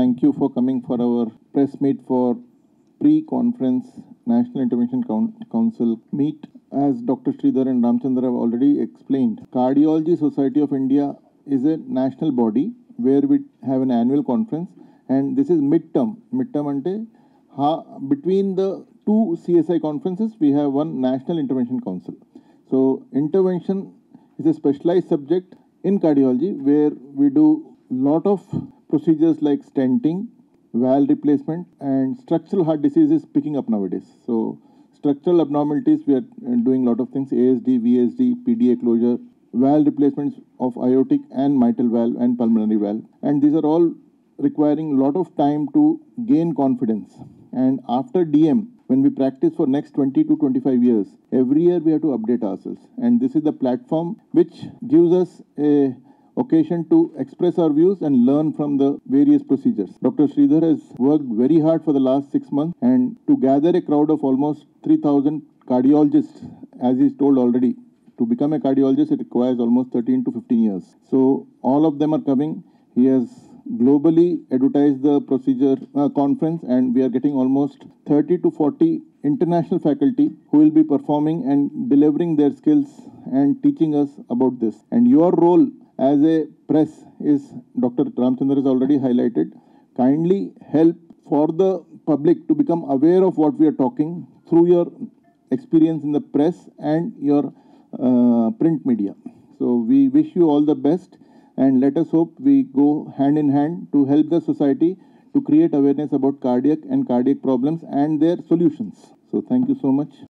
Thank you for coming for our press meet for pre-conference National Intervention Council meet. As Dr. Sridhar and Ramchandra have already explained, Cardiology Society of India is a national body where we have an annual conference, and this is midterm. Midterm ante between the two CSI conferences, we have one National Intervention Council. So intervention is a specialized subject in cardiology where we do lot of procedures like stenting, valve replacement, and structural heart disease is picking up nowadays. So structural abnormalities, we are doing lot of things, ASD, VSD, PDA closure, valve replacements of aortic and mitral valve and pulmonary valve. And these are all requiring lot of time to gain confidence. And after DM, when we practice for next 20 to 25 years, every year we have to update ourselves. And this is the platform which gives us a occasion to express our views and learn from the various procedures. Dr. Sridhar has worked very hard for the last 6 months, and to gather a crowd of almost 3,000 cardiologists, as he's told already, to become a cardiologist, it requires almost 13 to 15 years. So all of them are coming. He has globally advertised the procedure conference, and we are getting almost 30 to 40 international faculty who will be performing and delivering their skills and teaching us about this. And your role as a press is, Dr. Ramchandra has already highlighted, kindly help for the public to become aware of what we are talking through your experience in the press and your print media. So we wish you all the best, and let us hope we go hand in hand to help the society to create awareness about cardiac and cardiac problems and their solutions. So thank you so much.